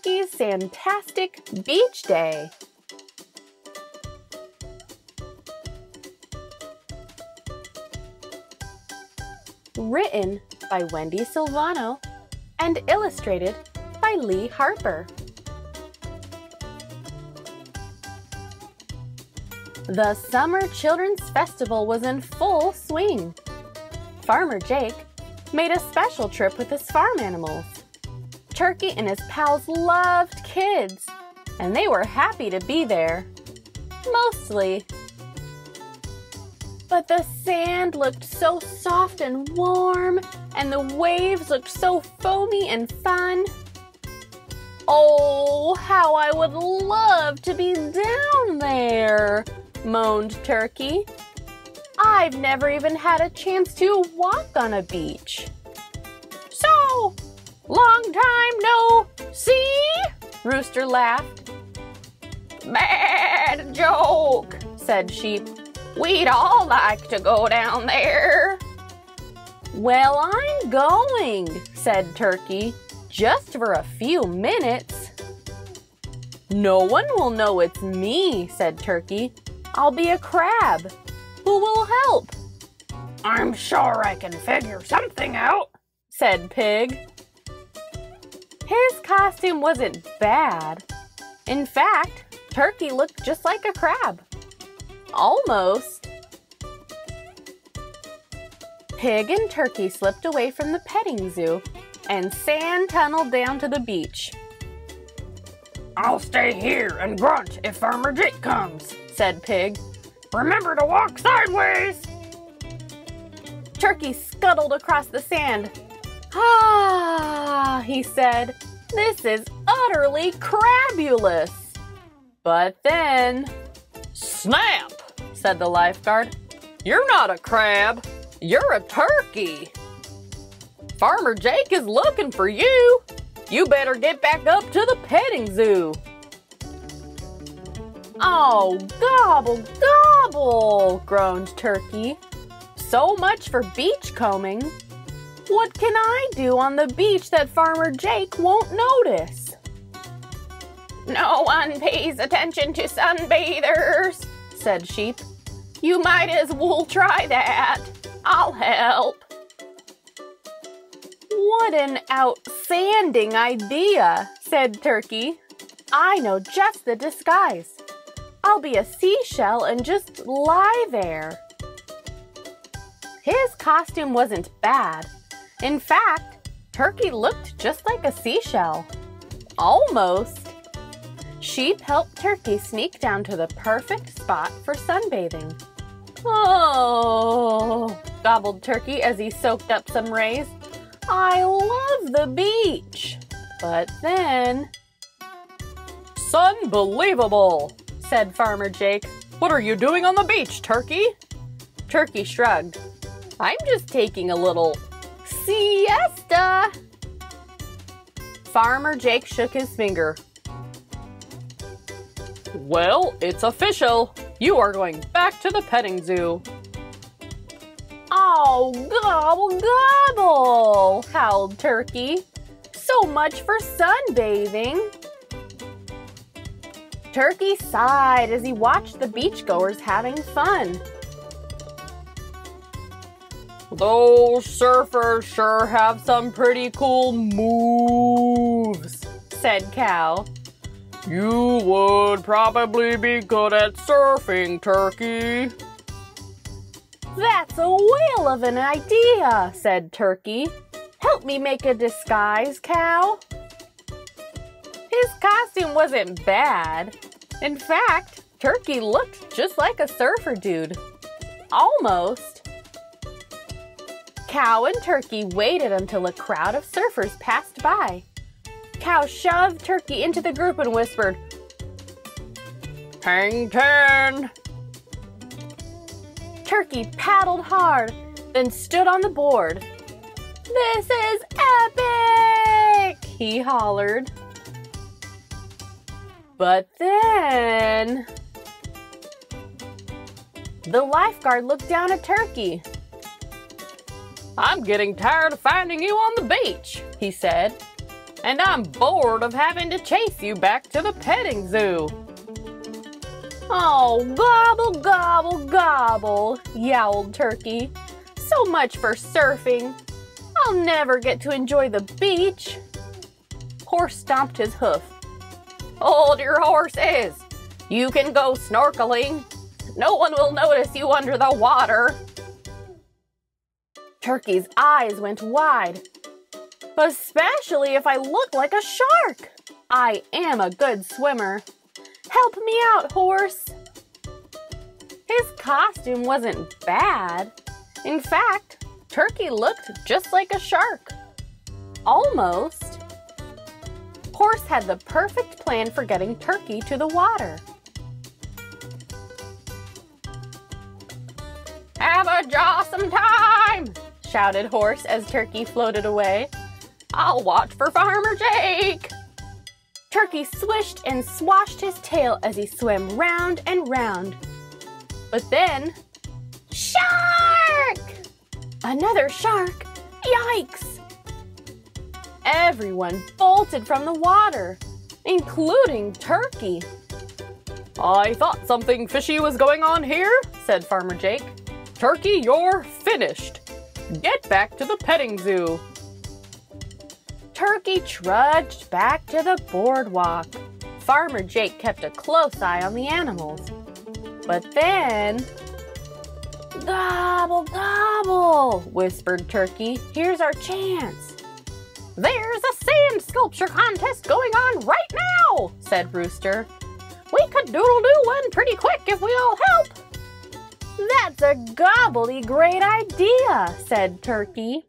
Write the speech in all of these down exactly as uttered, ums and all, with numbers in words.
Turkey's Sandtastic Beach Day. Written by Wendi Silvano and illustrated by Lee Harper. The Summer Children's Festival was in full swing. Farmer Jake made a special trip with his farm animals. Turkey and his pals loved kids, and they were happy to be there. Mostly. But the sand looked so soft and warm, and the waves looked so foamy and fun. Oh, how I would love to be down there, moaned Turkey. I've never even had a chance to walk on a beach. So, long time no see, Rooster laughed. Bad joke, said Sheep. We'd all like to go down there. Well, I'm going, said Turkey, just for a few minutes. No one will know it's me, said Turkey. I'll be a crab. Who will help? I'm sure I can figure something out, said Pig. His costume wasn't bad. In fact, Turkey looked just like a crab. Almost. Pig and Turkey slipped away from the petting zoo and sand tunneled down to the beach. I'll stay here and grunt if Farmer Jake comes, said Pig. Remember to walk sideways! Turkey scuttled across the sand. Ah, he said, this is utterly crabulous. But then, snap, said the lifeguard. You're not a crab, you're a turkey. Farmer Jake is looking for you. You better get back up to the petting zoo. Oh, gobble, gobble, groaned Turkey. So much for beachcombing. What can I do on the beach that Farmer Jake won't notice? No one pays attention to sunbathers, said Sheep. You might as well try that. I'll help. What an outstanding idea, said Turkey. I know just the disguise. I'll be a seashell and just lie there. His costume wasn't bad. In fact, Turkey looked just like a seashell. Almost. Sheep helped Turkey sneak down to the perfect spot for sunbathing. Oh, gobbled Turkey as he soaked up some rays. I love the beach. But then... Sunbelievable, said Farmer Jake. What are you doing on the beach, Turkey? Turkey shrugged. I'm just taking a little siesta. Farmer Jake shook his finger. Well, it's official. You are going back to the petting zoo. Oh, gobble, gobble, howled Turkey. So much for sunbathing. Turkey sighed as he watched the beachgoers having fun. Those surfers sure have some pretty cool moves, said Cow. You would probably be good at surfing, Turkey. That's a whale of an idea, said Turkey. Help me make a disguise, Cow. His costume wasn't bad. In fact, Turkey looked just like a surfer dude. Almost. Cow and Turkey waited until a crowd of surfers passed by. Cow shoved Turkey into the group and whispered, "Hang ten." Turkey paddled hard, then stood on the board. "This is epic!" he hollered. But then... The lifeguard looked down at Turkey. I'm getting tired of finding you on the beach, he said. and I'm bored of having to chase you back to the petting zoo. Oh, gobble, gobble, gobble, yowled Turkey. So much for surfing. I'll never get to enjoy the beach. Horse stomped his hoof. Hold your horses. You can go snorkeling. No one will notice you under the water. Turkey's eyes went wide. Especially if I look like a shark. I am a good swimmer. Help me out, horse. His costume wasn't bad. In fact, Turkey looked just like a shark. Almost. Horse had the perfect plan for getting Turkey to the water. Have a jawsome time, shouted Horse as Turkey floated away. I'll watch for Farmer Jake. Turkey swished and swashed his tail as he swam round and round. But then, shark! Another shark! Yikes! Everyone bolted from the water, including Turkey. I thought something fishy was going on here, said Farmer Jake. Turkey, you're finished. Get back to the petting zoo. Turkey trudged back to the boardwalk. Farmer Jake kept a close eye on the animals. But then, gobble, gobble, whispered Turkey. Here's our chance. There's a sand sculpture contest going on right now, said Rooster. We could doodle-doo one pretty quick if we all help. That's a gobbly great idea, said Turkey.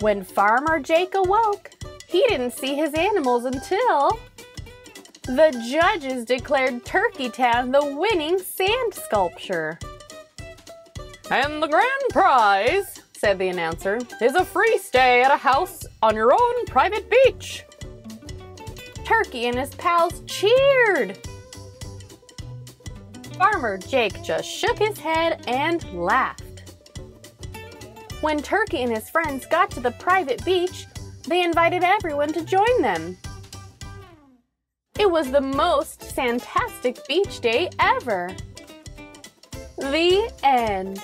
When Farmer Jake awoke, he didn't see his animals until the judges declared Turkey Town the winning sand sculpture. And the grand prize, said the announcer, is a free stay at a house on your own private beach. Turkey and his pals cheered. Farmer Jake just shook his head and laughed. When Turkey and his friends got to the private beach, they invited everyone to join them. It was the most Sandtastic Beach Day ever. The end.